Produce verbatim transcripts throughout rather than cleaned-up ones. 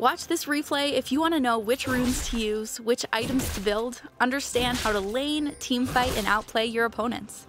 Watch this replay if you want to know which runes to use, which items to build, understand how to lane, teamfight, and outplay your opponents.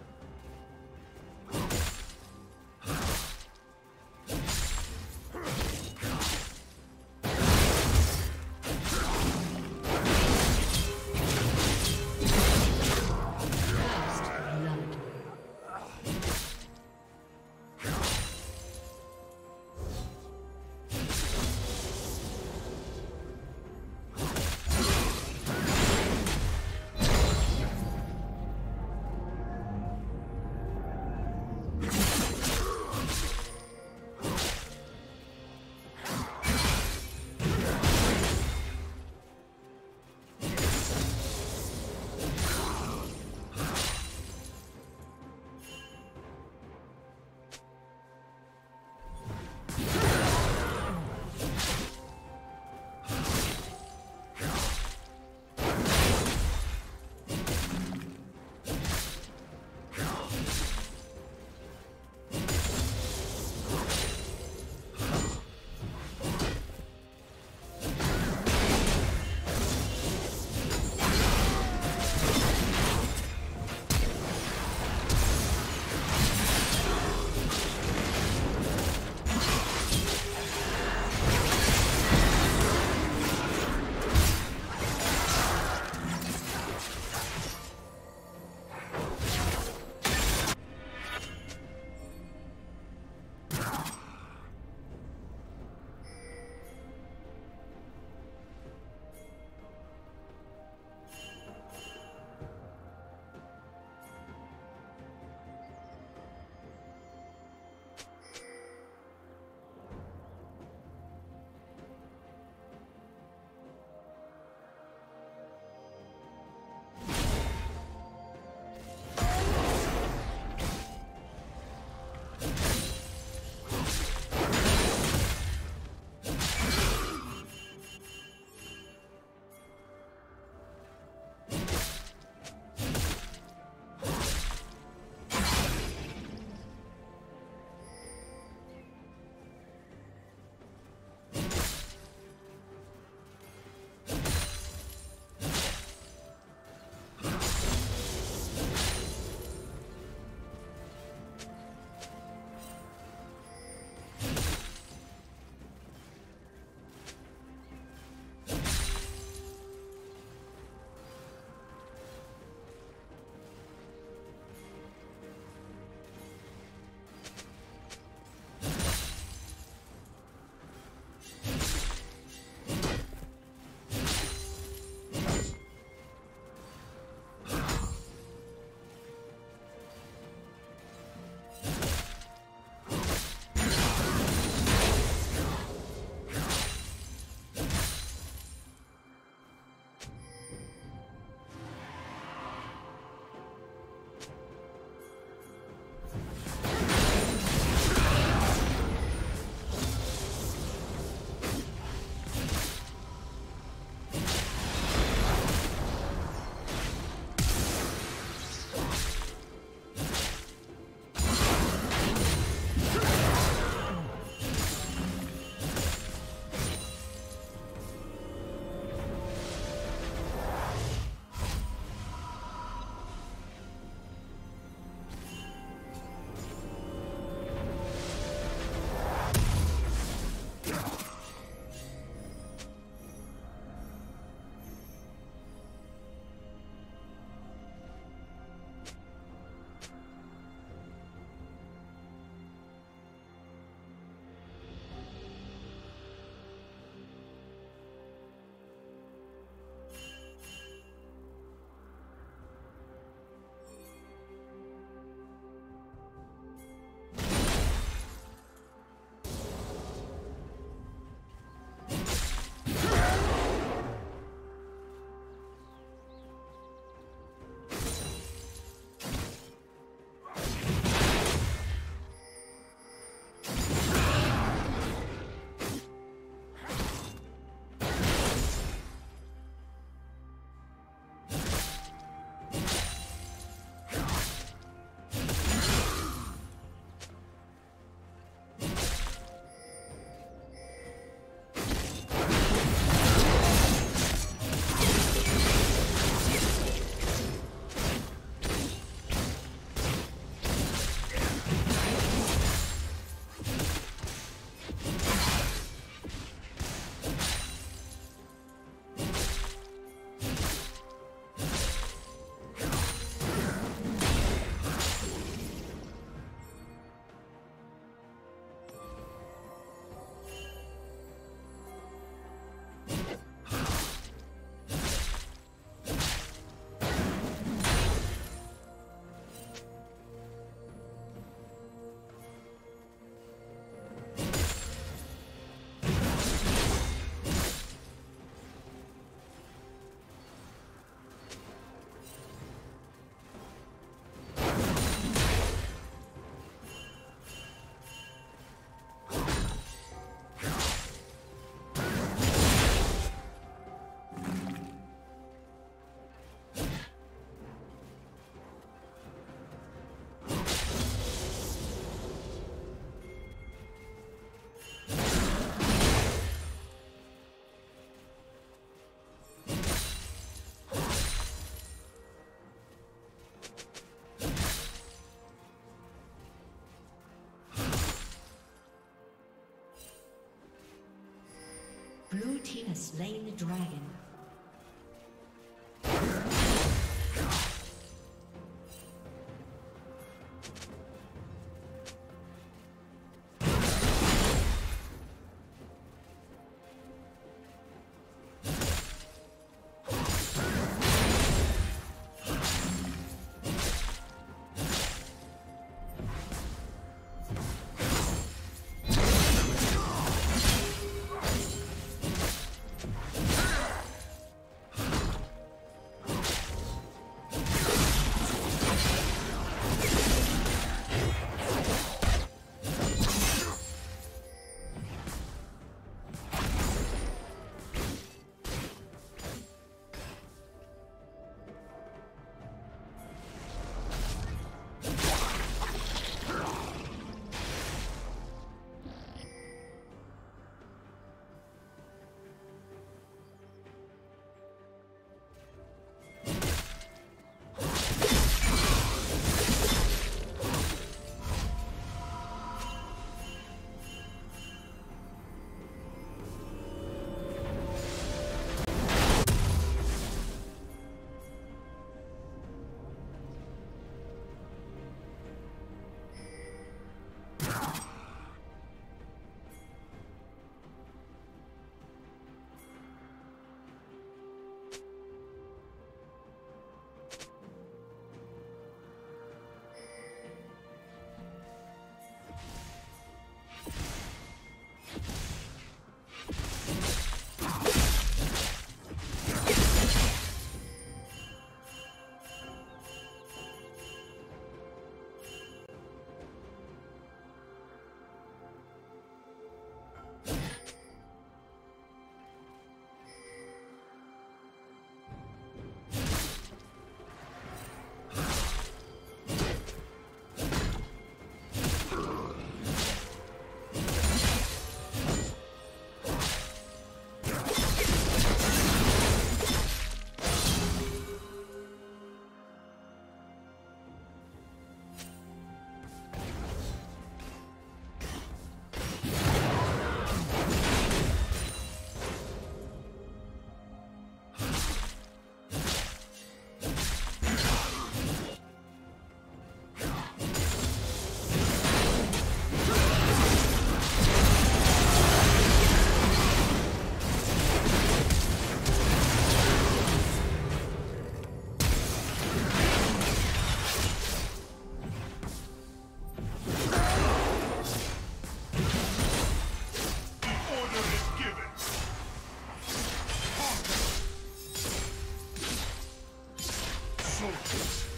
Blue team has slain the dragon.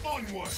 Onward!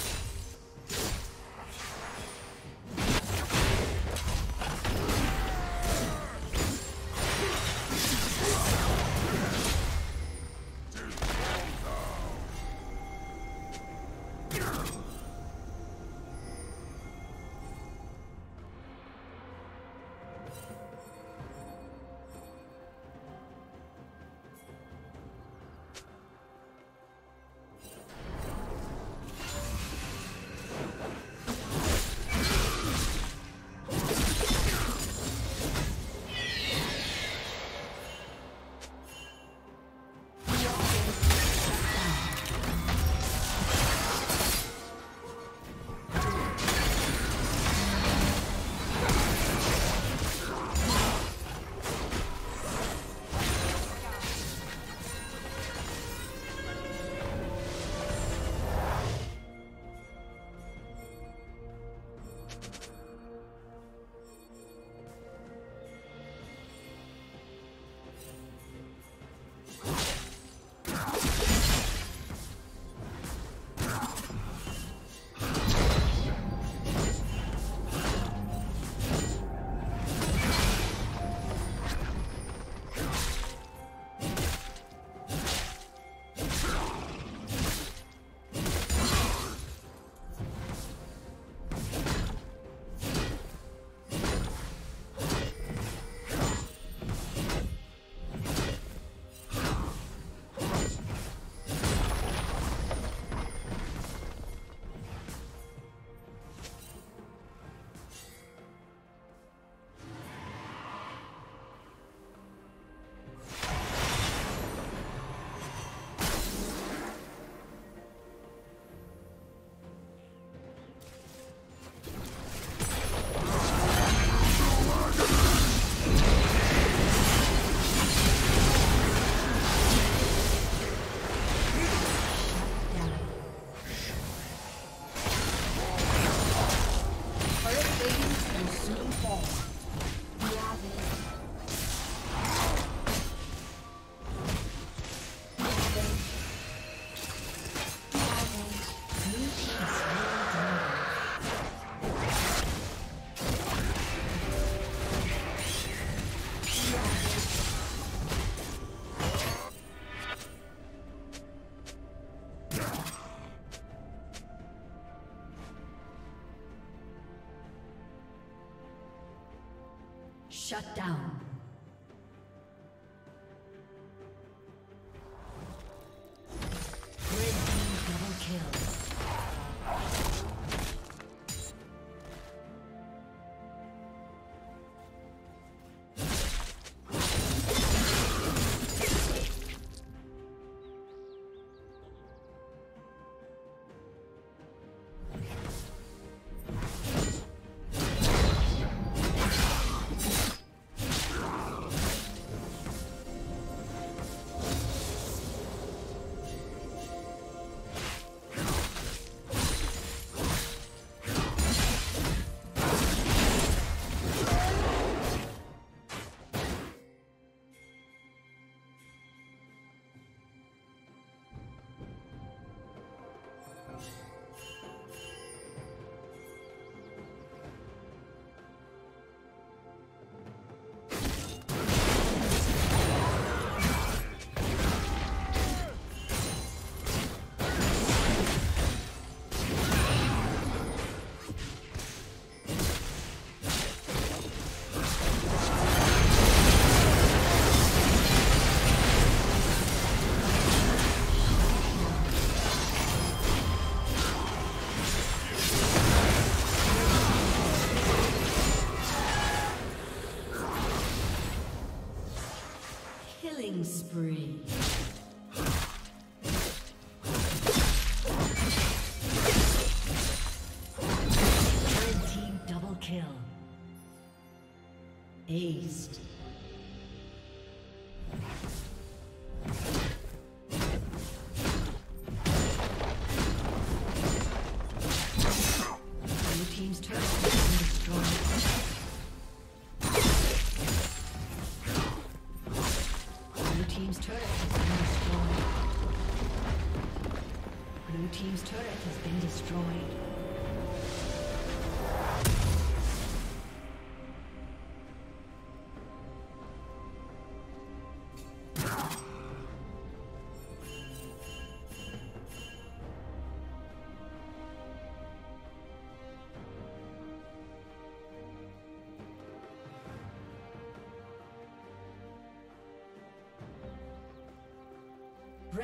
Shut down. Spree. Red team double kill. Aced. Team's turret has been destroyed.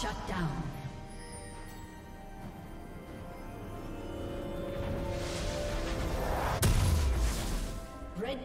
Shut down. Red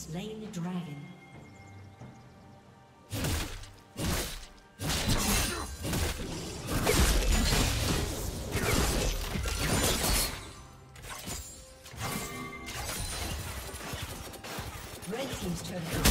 Slain the dragon. Red team's turn.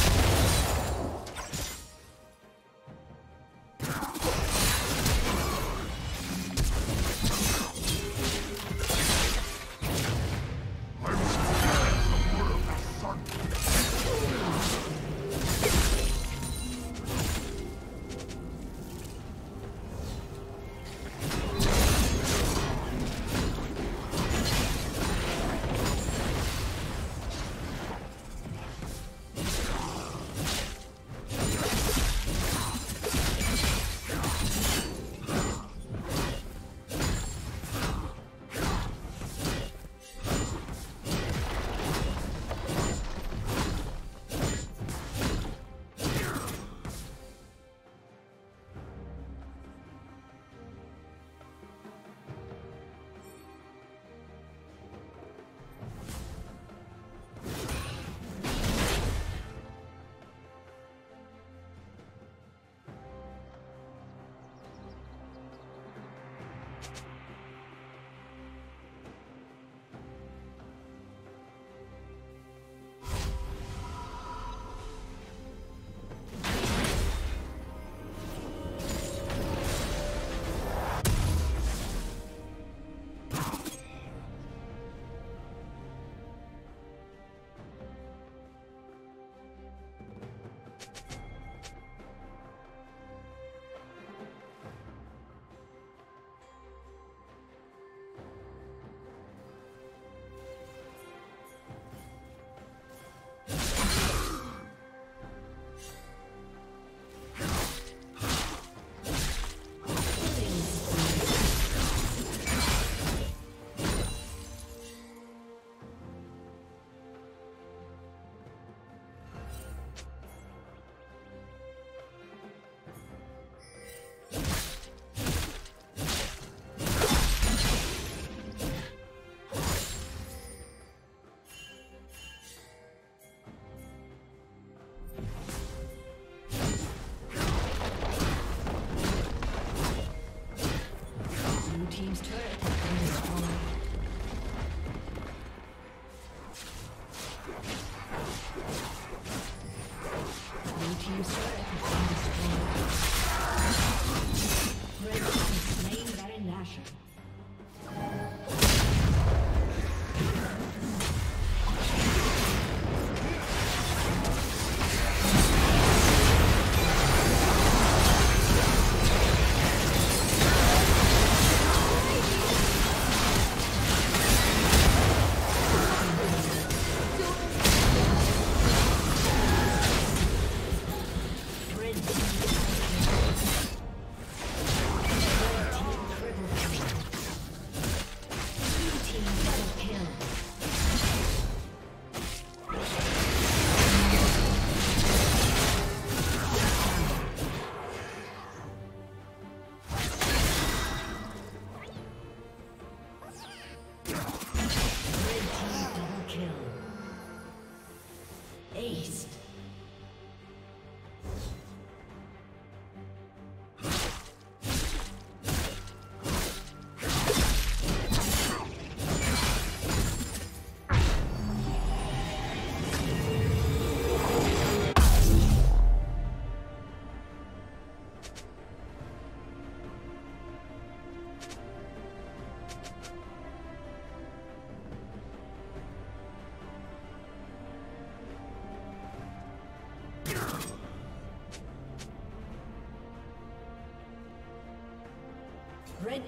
Red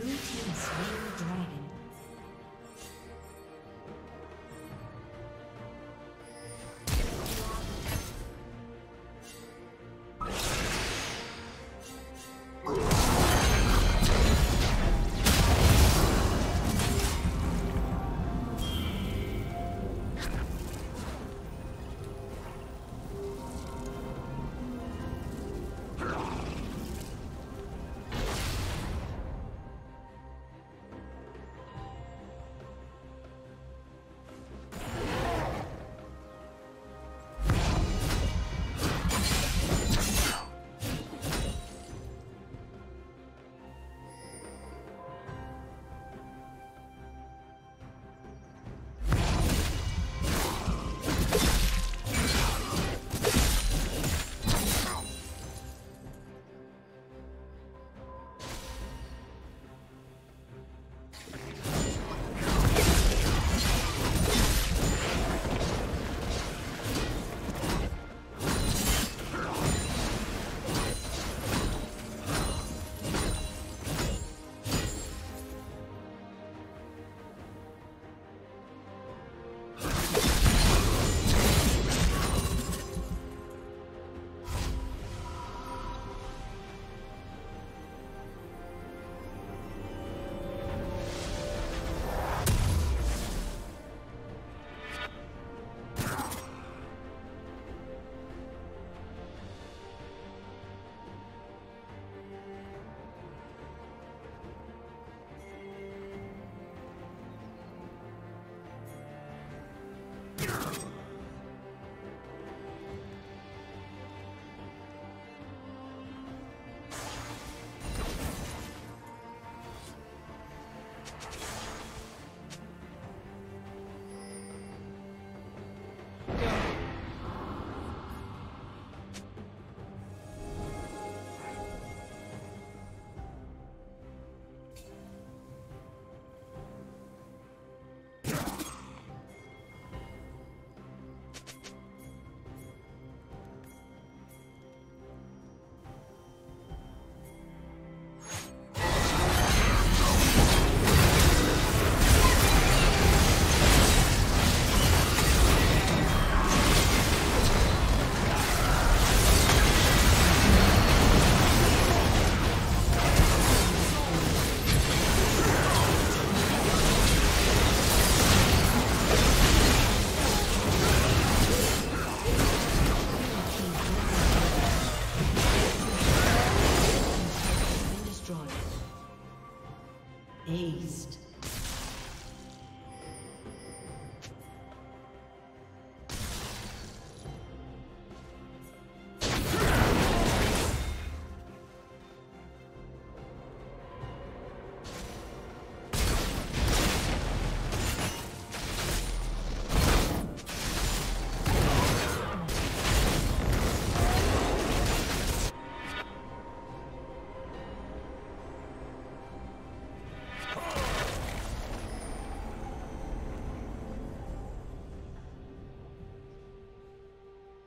Blue team slain the dragon.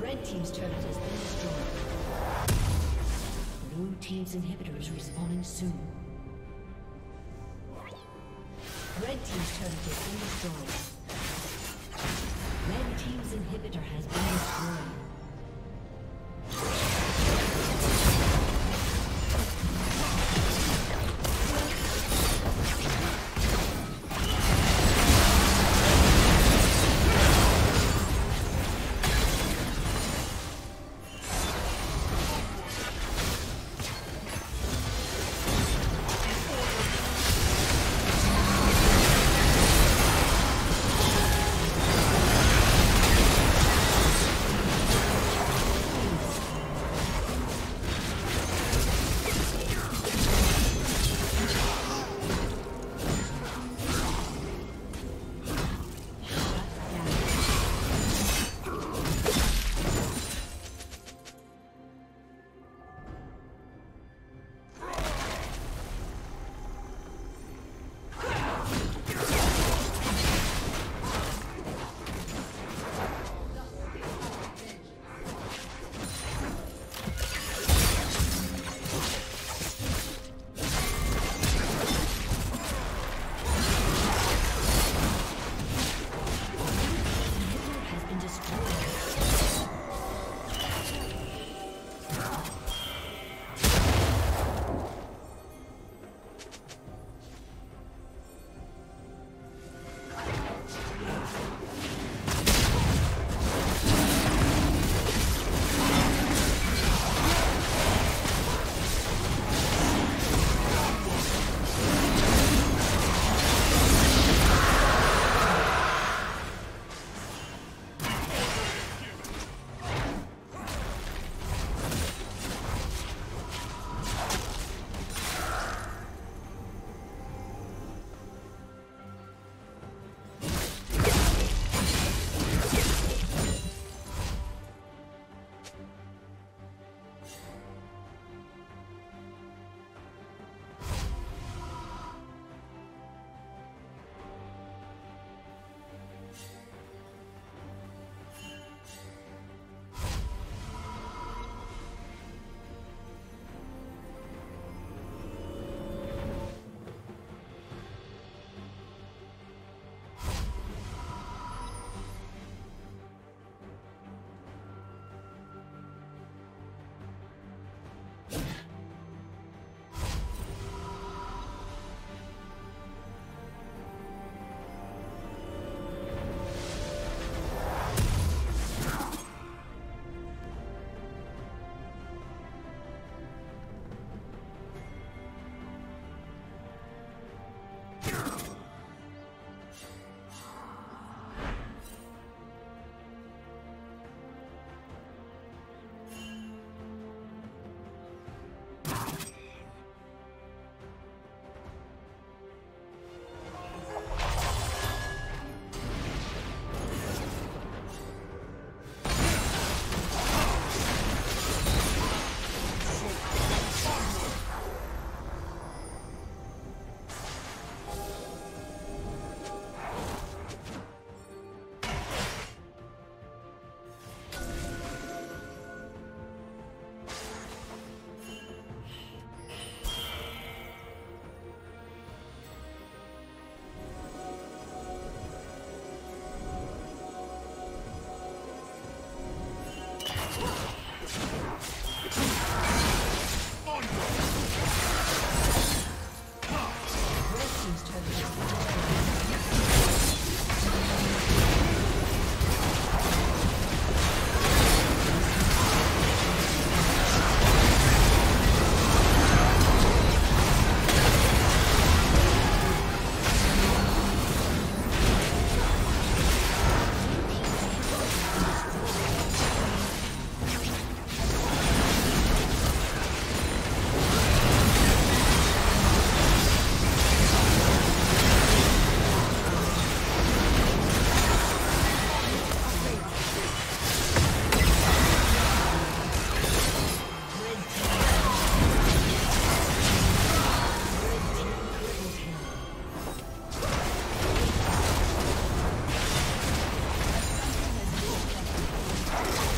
Red team's turret has been destroyed. Blue team's inhibitor is respawning soon. Red team's turret has been destroyed. Red team's inhibitor has been destroyed.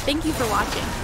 Thank you for watching.